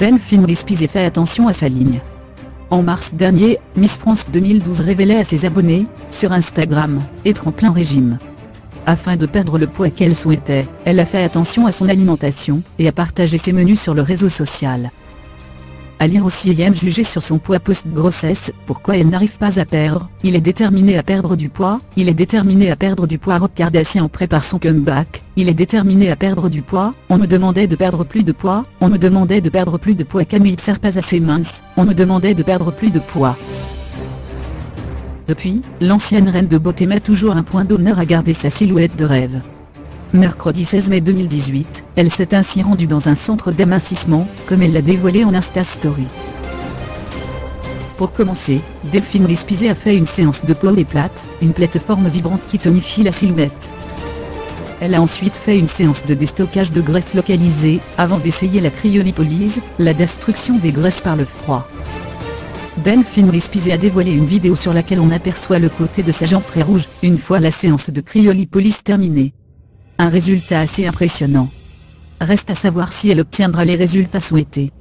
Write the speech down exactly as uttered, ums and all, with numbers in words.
Delphine Wespiser fait attention à sa ligne. En mars dernier, Miss France deux mille douze révélait à ses abonnés, sur Instagram, être en plein régime. Afin de perdre le poids qu'elle souhaitait, elle a fait attention à son alimentation et a partagé ses menus sur le réseau social. À lire aussi Ayem jugée sur son poids post-grossesse, pourquoi elle n'arrive pas à perdre, il est déterminé à perdre du poids, il est déterminé à perdre du poids. Rob Kardashian prépare son comeback, il est déterminé à perdre du poids, on me demandait de perdre plus de poids, on me demandait de perdre plus de poids. Camille Cerf pas assez mince, on me demandait de perdre plus de poids. Depuis, l'ancienne reine de beauté met toujours un point d'honneur à garder sa silhouette de rêve. Mercredi seize mai deux mille dix-huit, elle s'est ainsi rendue dans un centre d'amincissement, comme elle l'a dévoilé en Insta Story. Pour commencer, Delphine Wespiser a fait une séance de poids et plate, une plateforme vibrante qui tonifie la silhouette. Elle a ensuite fait une séance de déstockage de graisse localisée, avant d'essayer la cryolipolyse, la destruction des graisses par le froid. Delphine Wespiser a dévoilé une vidéo sur laquelle on aperçoit le côté de sa jambe très rouge, une fois la séance de cryolipolyse terminée. Un résultat assez impressionnant. Reste à savoir si elle obtiendra les résultats souhaités.